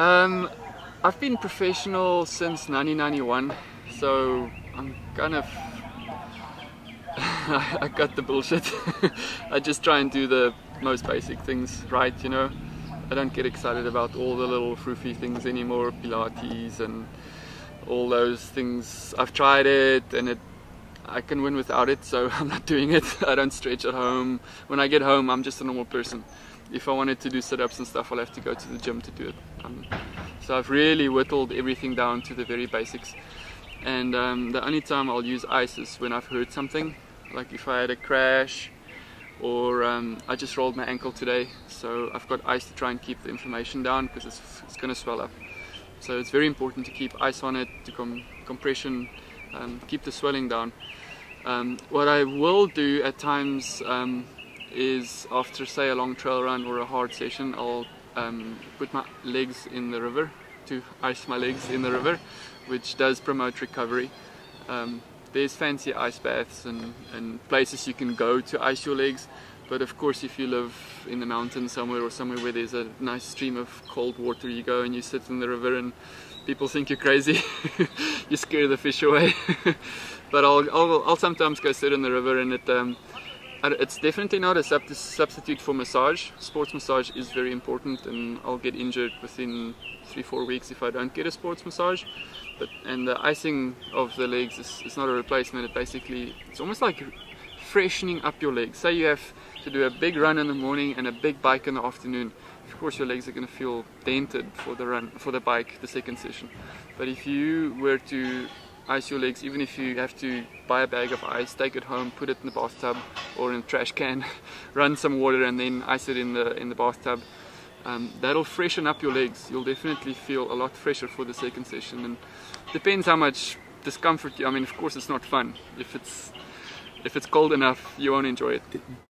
I've been professional since 1991, so I'm kind of I cut the bullshit. I just try and do the most basic things right, you know. I don't get excited about all the little froofy things anymore, Pilates and all those things. I've tried it and I can win without it, so I'm not doing it. I don't stretch at home. When I get home, I'm just a normal person. If I wanted to do sit-ups and stuff, I'll have to go to the gym to do it. So I've really whittled everything down to the very basics. And the only time I'll use ice is when I've hurt something, like if I had a crash, or I just rolled my ankle today, so I've got ice to try and keep the inflammation down, because it's going to swell up. So it's very important to keep ice on it, to compression, keep the swelling down. What I will do at times is after, say, a long trail run or a hard session, I'll put my legs in the river, to ice my legs in the river, which does promote recovery. There's fancy ice baths and places you can go to ice your legs, but of course if you live in the mountains somewhere, or somewhere where there's a nice stream of cold water, you go and you sit in the river and people think you're crazy. You scare the fish away. But I'll sometimes go sit in the river, and it's definitely not a substitute for massage. Sports massage is very important, and I'll get injured within 3-4 weeks if I don't get a sports massage. And the icing of the legs is not a replacement. It's almost like freshening up your legs. Say you have to do a big run in the morning and a big bike in the afternoon. Of course, your legs are going to feel dented for the bike, the second session. But if you were to ice your legs, even if you have to buy a bag of ice, take it home, put it in the bathtub or in a trash can, run some water and then ice it in the bathtub. That'll freshen up your legs. You'll definitely feel a lot fresher for the second session, and depends how much discomfort I mean, of course it's not fun. If it's cold enough, you won't enjoy it.